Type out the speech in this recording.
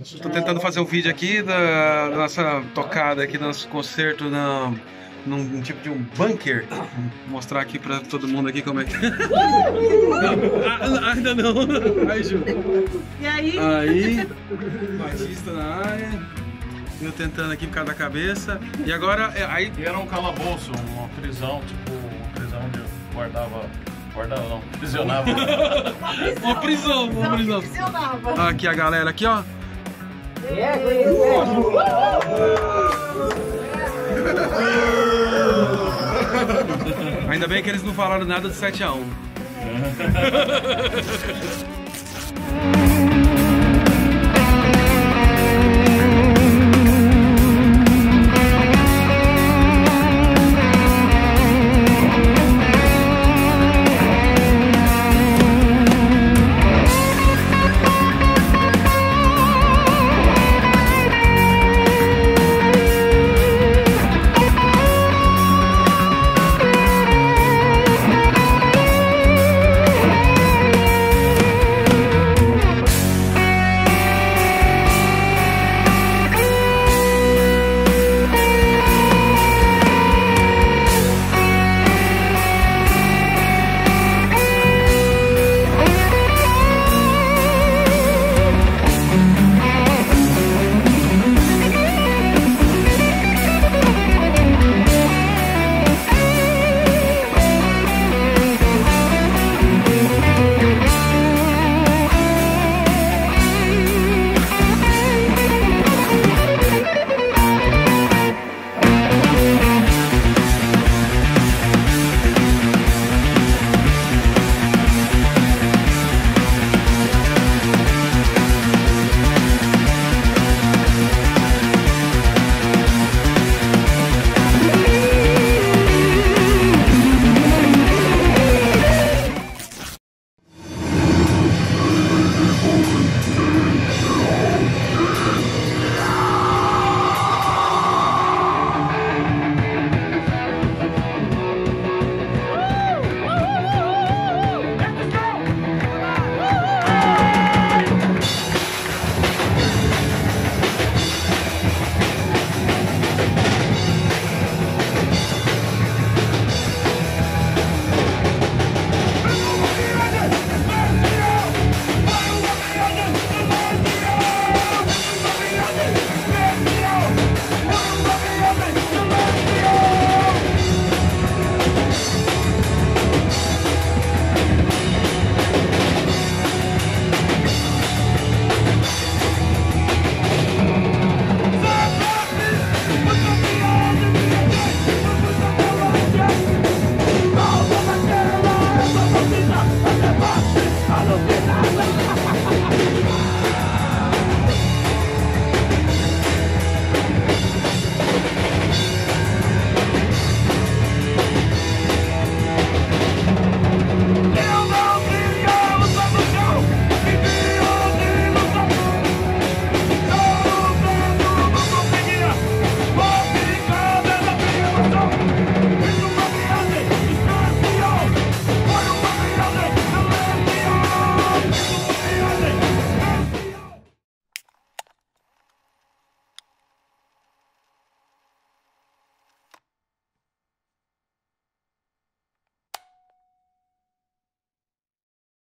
Estou tentando fazer um vídeo aqui da nossa tocada aqui, nosso concerto num tipo de um bunker. Vou mostrar aqui pra todo mundo aqui como é que... Ainda não. Aí, Ju. E aí? Aí, Batista na área. Eu tentando aqui por causa da cabeça. E agora, aí... E era um calabouço, uma prisão, tipo, uma prisão onde eu guardava não, prisionava. Uma prisão. Prisionava. Aqui a galera, aqui, ó. Ainda bem que eles não falaram nada de 7-1.